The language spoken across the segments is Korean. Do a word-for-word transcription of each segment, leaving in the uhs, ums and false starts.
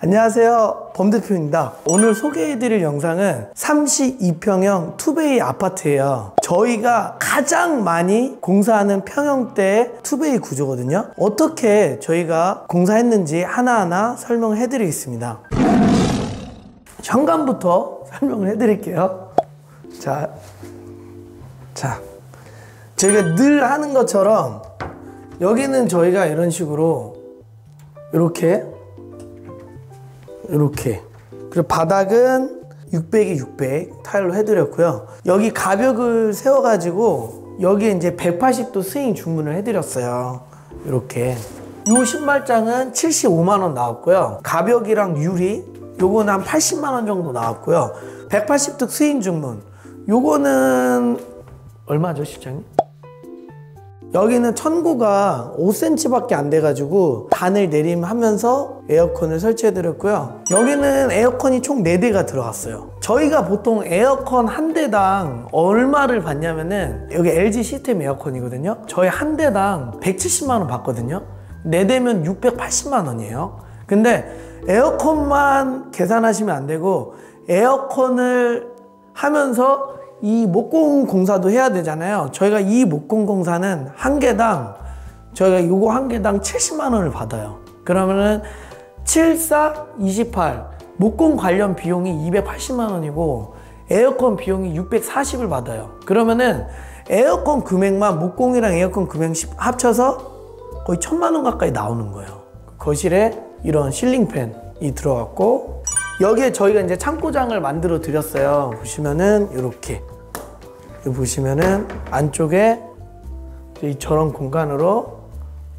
안녕하세요, 범대표입니다. 오늘 소개해드릴 영상은 삼십이 평형 투베이 아파트예요. 저희가 가장 많이 공사하는 평형대의 투베이 구조거든요. 어떻게 저희가 공사했는지 하나하나 설명해드리겠습니다. 현관부터 설명을 해드릴게요. 자, 자, 저희가 늘 하는 것처럼 여기는 저희가 이런 식으로 이렇게 이렇게, 그리고 바닥은 육백에 육백 타일로 해드렸고요. 여기 가벽을 세워가지고 여기에 이제 백팔십 도 스윙 주문을 해드렸어요. 이렇게 이 신발장은 칠십오만 원 나왔고요. 가벽이랑 유리 요거는 한 팔십만 원 정도 나왔고요. 백팔십 도 스윙 주문 요거는 얼마죠, 실장님? 여기는 천고가 오 센티미터 밖에 안 돼가지고 단을 내림하면서 에어컨을 설치해드렸고요. 여기는 에어컨이 총 네 대가 들어갔어요. 저희가 보통 에어컨 한 대당 얼마를 받냐면은, 여기 엘지 시스템 에어컨이거든요. 저희 한 대당 백칠십만 원 받거든요. 네 대면 육백팔십만 원이에요 근데 에어컨만 계산하시면 안 되고, 에어컨을 하면서 이 목공 공사도 해야 되잖아요. 저희가 이 목공 공사는 한 개당, 저희가 요거 한 개당 칠십만 원을 받아요. 그러면은 칠십사, 이십팔 목공 관련 비용이 이백팔십만 원이고 에어컨 비용이 육백사십을 받아요. 그러면은 에어컨 금액만, 목공이랑 에어컨 금액 합쳐서 거의 천만 원 가까이 나오는 거예요. 거실에 이런 실링팬이 들어갔고, 여기에 저희가 이제 창고장을 만들어 드렸어요. 보시면은 이렇게, 보시면은 안쪽에 저런 공간으로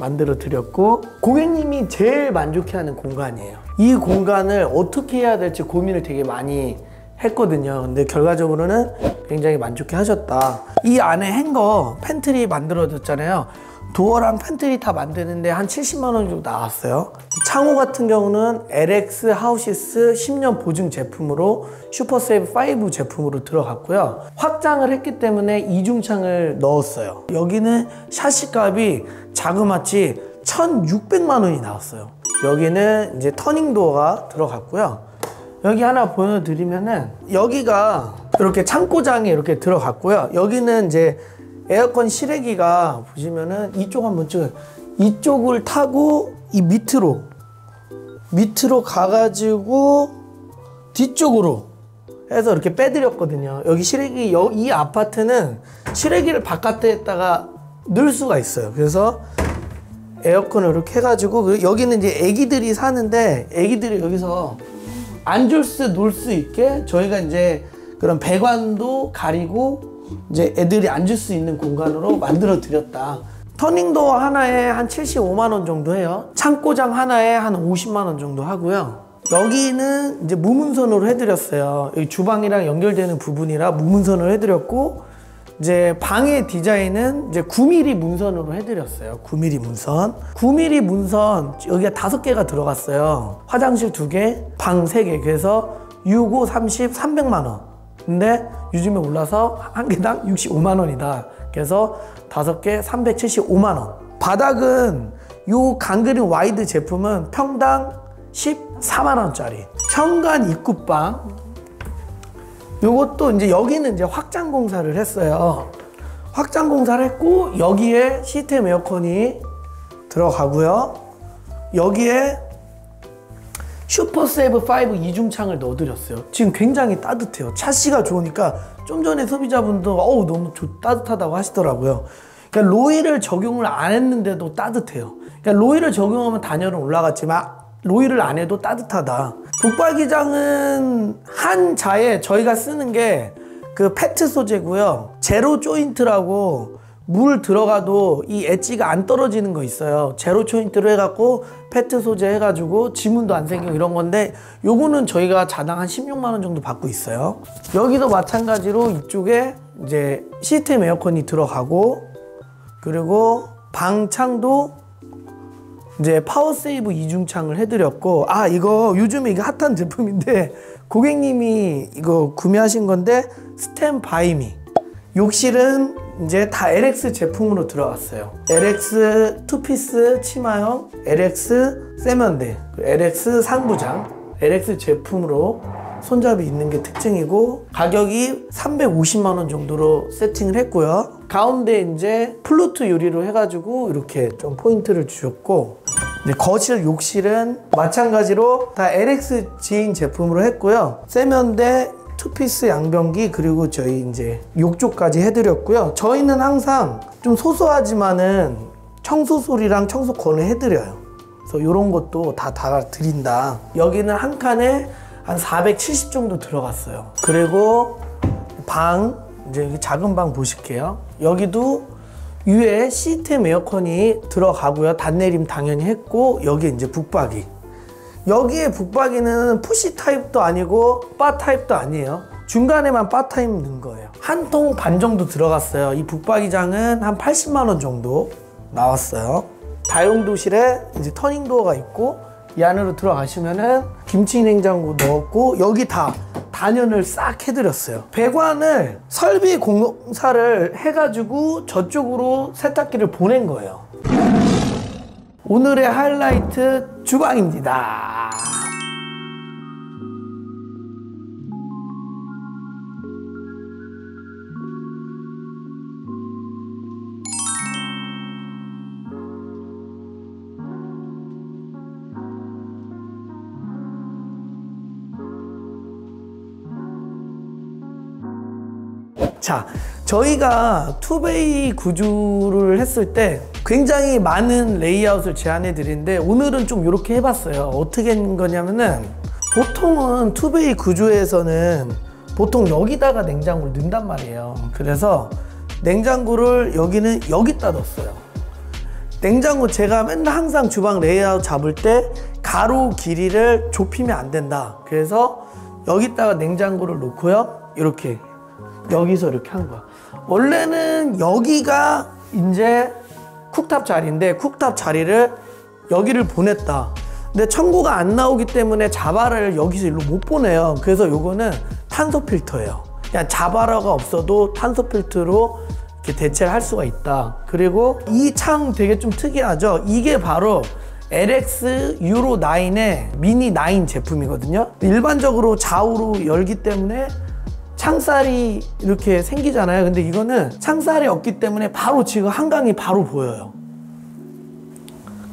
만들어 드렸고, 고객님이 제일 만족해하는 공간이에요. 이 공간을 어떻게 해야 될지 고민을 되게 많이 했거든요. 근데 결과적으로는 굉장히 만족해 하셨다. 이 안에 행거 팬트리 만들어 줬잖아요. 도어랑 팬트리 다 만드는데 한 칠십만 원 정도 나왔어요. 창호 같은 경우는 엘엑스 하우시스 십 년 보증 제품으로 슈퍼세이브 오 제품으로 들어갔고요. 확장을 했기 때문에 이중창을 넣었어요. 여기는 샤시 값이 자그마치 천육백만 원이 나왔어요. 여기는 이제 터닝 도어가 들어갔고요. 여기 하나 보여드리면은, 여기가 이렇게 창고장에 이렇게 들어갔고요. 여기는 이제 에어컨 실외기가, 보시면은 이쪽 한번 찍어요. 이쪽을 타고 이 밑으로 밑으로 가가지고 뒤쪽으로 해서 이렇게 빼드렸거든요. 여기 실외기, 이 아파트는 실외기를 바깥에다가 넣을 수가 있어요. 그래서 에어컨을 이렇게 해가지고, 여기는 이제 애기들이 사는데 애기들이 여기서 앉을 수, 놀 수 있게 저희가 이제 그런 배관도 가리고 이제 애들이 앉을 수 있는 공간으로 만들어 드렸다. 터닝도어 하나에 한 칠십오만 원 정도 해요. 창고장 하나에 한 오십만 원 정도 하고요. 여기는 이제 무문선으로 해드렸어요. 여기 주방이랑 연결되는 부분이라 무문선으로 해드렸고, 이제 방의 디자인은 이제 구 밀리미터 문선으로 해드렸어요. 구 밀리미터 문선, 구 밀리미터 문선 여기가 다섯 개가 들어갔어요. 화장실 두 개, 방 세 개. 그래서 육십오, 삼십, 삼백만 원. 근데 요즘에 올라서 한 개당 육십오만 원이다. 그래서 다섯 개 삼백칠십오만 원. 바닥은 요 강그린 와이드 제품은 평당 십사만 원짜리. 현관 입구방. 요것도 이제 여기는 이제 확장 공사를 했어요. 확장 공사를 했고, 여기에 시스템 에어컨이 들어가고요. 여기에 슈퍼세이브 오 이중창을 넣어드렸어요. 지금 굉장히 따뜻해요. 차시가 좋으니까. 좀 전에 소비자분도 어우 너무 좋, 따뜻하다고 하시더라고요. 그러니까 로이를 적용을 안 했는데도 따뜻해요. 그러니까 로이를 적용하면 단열은 올라갔지만 로이를 안 해도 따뜻하다. 북박이장은 한 자에 저희가 쓰는 게 그 페트 소재고요. 제로 조인트라고 물 들어가도 이 엣지가 안 떨어지는 거 있어요. 제로 조인트로 해갖고 페트 소재 해가지고 지문도 안 생기고 이런 건데, 요거는 저희가 자당 한 십육만 원 정도 받고 있어요. 여기도 마찬가지로 이쪽에 이제 시스템 에어컨이 들어가고, 그리고 방창도 이제 파워세이브 이중창을 해드렸고, 아 이거 요즘에 이거 핫한 제품인데 고객님이 이거 구매하신 건데 스탠바이미. 욕실은 이제 다 엘엑스 제품으로 들어왔어요. 엘엑스 투피스 치마형, 엘엑스 세면대, 엘엑스 상부장, 엘엑스 제품으로 손잡이 있는 게 특징이고, 가격이 삼백오십만 원 정도로 세팅을 했고요. 가운데 이제 플루트 유리로 해가지고 이렇게 좀 포인트를 주셨고, 이제 거실, 욕실은 마찬가지로 다 엘엑스 지인 제품으로 했고요. 세면대, 투피스 양변기, 그리고 저희 이제 욕조까지 해드렸고요. 저희는 항상 좀 소소하지만은 청소솔이랑 청소권을 해드려요. 그래서 이런 것도 다 달아드린다. 여기는 한 칸에 한 사백칠십 정도 들어갔어요. 그리고 방, 이제 여기 작은 방 보실게요. 여기도 위에 시스템 에어컨이 들어가고요. 단내림 당연히 했고, 여기 이제 북박이. 여기에 북박이는 푸시 타입도 아니고 바 타입도 아니에요. 중간에만 바 타입 넣은 거예요. 한 통 반 정도 들어갔어요. 이 북박이장은 한 팔십만 원 정도 나왔어요. 다용도실에 이제 터닝도어가 있고, 이 안으로 들어가시면은 김치냉장고 넣었고, 여기 다 단연을 싹 해드렸어요. 배관을 설비 공사를 해가지고 저쪽으로 세탁기를 보낸 거예요. 오늘의 하이라이트 주방입니다. 자, 저희가 투베이 구조를 했을 때 굉장히 많은 레이아웃을 제안해 드리는데, 오늘은 좀 이렇게 해봤어요. 어떻게 한 거냐면은, 보통은 투베이 구조에서는 보통 여기다가 냉장고를 넣는단 말이에요. 그래서 냉장고를 여기는 여기다 넣었어요. 냉장고, 제가 맨날 항상 주방 레이아웃 잡을 때 가로 길이를 좁히면 안 된다. 그래서 여기다가 냉장고를 놓고요, 이렇게 여기서 이렇게 한 거야. 원래는 여기가 이제 쿡탑 자리인데, 쿡탑 자리를 여기를 보냈다. 근데 청구가 안 나오기 때문에 자바라를 여기서 일로 못 보내요. 그래서 요거는 탄소 필터예요. 그냥 자바라가 없어도 탄소 필터로 이렇게 대체를 할 수가 있다. 그리고 이 창 되게 좀 특이하죠. 이게 바로 엘엑스 유로 나인의 미니 나인 제품이거든요. 일반적으로 좌우로 열기 때문에 창살이 이렇게 생기잖아요. 근데 이거는 창살이 없기 때문에 바로 지금 한강이 바로 보여요.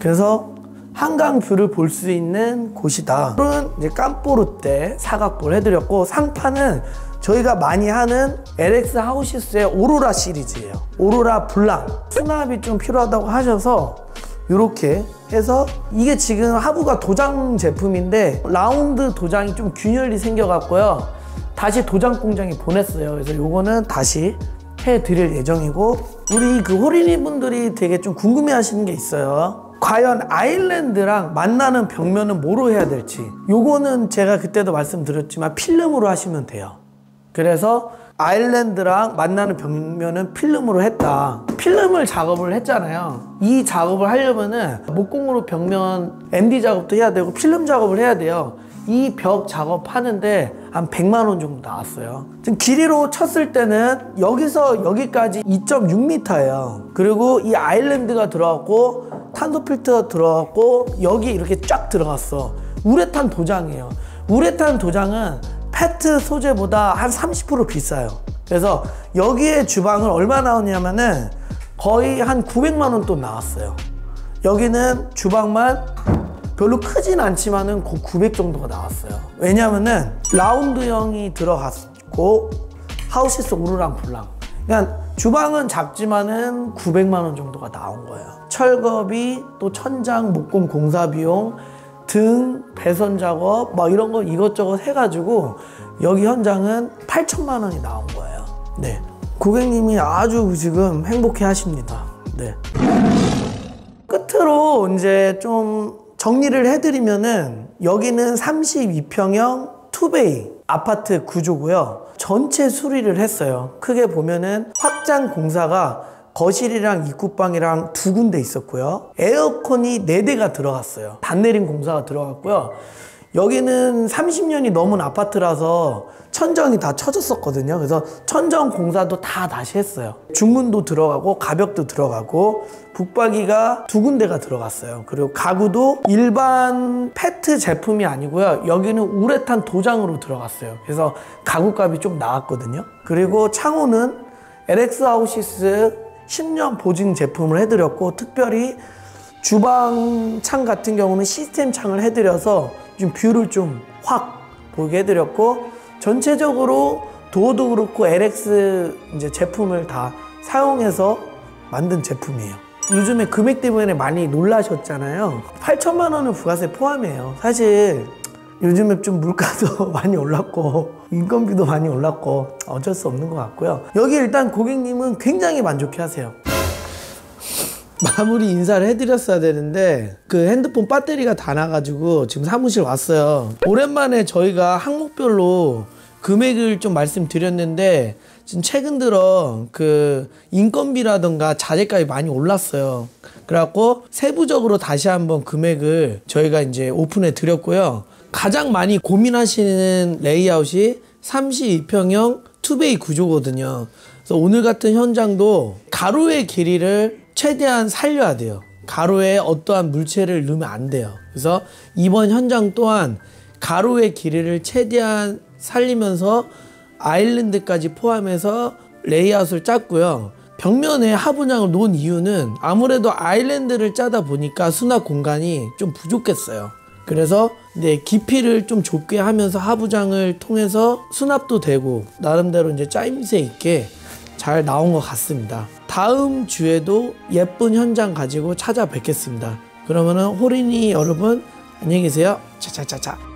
그래서 한강 뷰를 볼 수 있는 곳이다. 볼은 이제 깜보르떼 사각볼 해드렸고, 상판은 저희가 많이 하는 엘엑스 하우시스의 오로라 시리즈예요. 오로라 블랑. 수납이 좀 필요하다고 하셔서 이렇게 해서, 이게 지금 하부가 도장 제품인데 라운드 도장이 좀 균열이 생겨갖고요. 다시 도장 공장에 보냈어요. 그래서 요거는 다시 해드릴 예정이고, 우리 그 호린이 분들이 되게 좀 궁금해 하시는 게 있어요. 과연 아일랜드랑 만나는 벽면은 뭐로 해야 될지. 요거는 제가 그때도 말씀드렸지만 필름으로 하시면 돼요. 그래서 아일랜드랑 만나는 벽면은 필름으로 했다. 필름을 작업을 했잖아요. 이 작업을 하려면은 목공으로 벽면 엠디 작업도 해야 되고 필름 작업을 해야 돼요. 이 벽 작업하는데 한 백만 원 정도 나왔어요. 지금 길이로 쳤을 때는 여기서 여기까지 이 점 육 미터예요. 그리고 이 아일랜드가 들어갔고, 탄소 필터가 들어갔고, 여기 이렇게 쫙 들어갔어. 우레탄 도장이에요. 우레탄 도장은 페트 소재보다 한 삼십 퍼센트 비싸요. 그래서 여기에 주방을 얼마 나오냐면은 거의 한 구백만 원 또 나왔어요. 여기는 주방만 별로 크진 않지만은 곧 구백 정도가 나왔어요. 왜냐면은 라운드형이 들어갔고, 하우시스 오르랑 블랑. 그러니까 주방은 작지만은 구백만 원 정도가 나온 거예요. 철거비, 또 천장 목공 공사 비용, 등 배선 작업 막 이런 거 이것저것 해가지고 여기 현장은 팔천만 원이 나온 거예요. 네, 고객님이 아주 지금 행복해 하십니다. 네. 끝으로 이제 좀 정리를 해드리면은, 여기는 삼십이 평형 투베이 아파트 구조고요. 전체 수리를 했어요. 크게 보면은 확장 공사가 거실이랑 입구방이랑 두 군데 있었고요. 에어컨이 네 대가 들어갔어요. 단내림 공사가 들어갔고요. 여기는 삼십 년이 넘은 아파트라서 천정이 다 쳐졌었거든요. 그래서 천정 공사도 다 다시 했어요. 중문도 들어가고 가벽도 들어가고 북박이가 두 군데가 들어갔어요. 그리고 가구도 일반 페트 제품이 아니고요, 여기는 우레탄 도장으로 들어갔어요. 그래서 가구값이 좀 나왔거든요. 그리고 창호는 엘엑스 하우시스 십 년 보증 제품을 해드렸고, 특별히 주방 창 같은 경우는 시스템 창을 해드려서 좀 뷰를 좀 확 보게 해드렸고, 전체적으로 도어도 그렇고 엘엑스 이제 제품을 다 사용해서 만든 제품이에요. 요즘에 금액 때문에 많이 놀라셨잖아요. 팔천만 원은 부가세 포함이에요. 사실 요즘에 좀 물가도 많이 올랐고 인건비도 많이 올랐고 어쩔 수 없는 것 같고요. 여기 일단 고객님은 굉장히 만족해하세요. 마무리 인사를 해드렸어야 되는데 그 핸드폰 배터리가 다 나가지고 지금 사무실 왔어요. 오랜만에 저희가 항목별로 금액을 좀 말씀드렸는데 지금 최근 들어 그 인건비라던가 자재값이 많이 올랐어요. 그래갖고 세부적으로 다시 한번 금액을 저희가 이제 오픈해 드렸고요. 가장 많이 고민하시는 레이아웃이 삼십이 평형 투베이 구조거든요. 그래서 오늘 같은 현장도 가로의 길이를 최대한 살려야 돼요. 가로에 어떠한 물체를 넣으면 안 돼요. 그래서 이번 현장 또한 가로의 길이를 최대한 살리면서 아일랜드까지 포함해서 레이아웃을 짰고요. 벽면에 화분장을 놓은 이유는 아무래도 아일랜드를 짜다 보니까 수납 공간이 좀 부족했어요. 그래서 이제 깊이를 좀 좁게 하면서 하부장을 통해서 수납도 되고 나름대로 이제 짜임새 있게 잘 나온 것 같습니다. 다음 주에도 예쁜 현장 가지고 찾아뵙겠습니다. 그러면은 호린이 여러분 안녕히 계세요. 차차차차.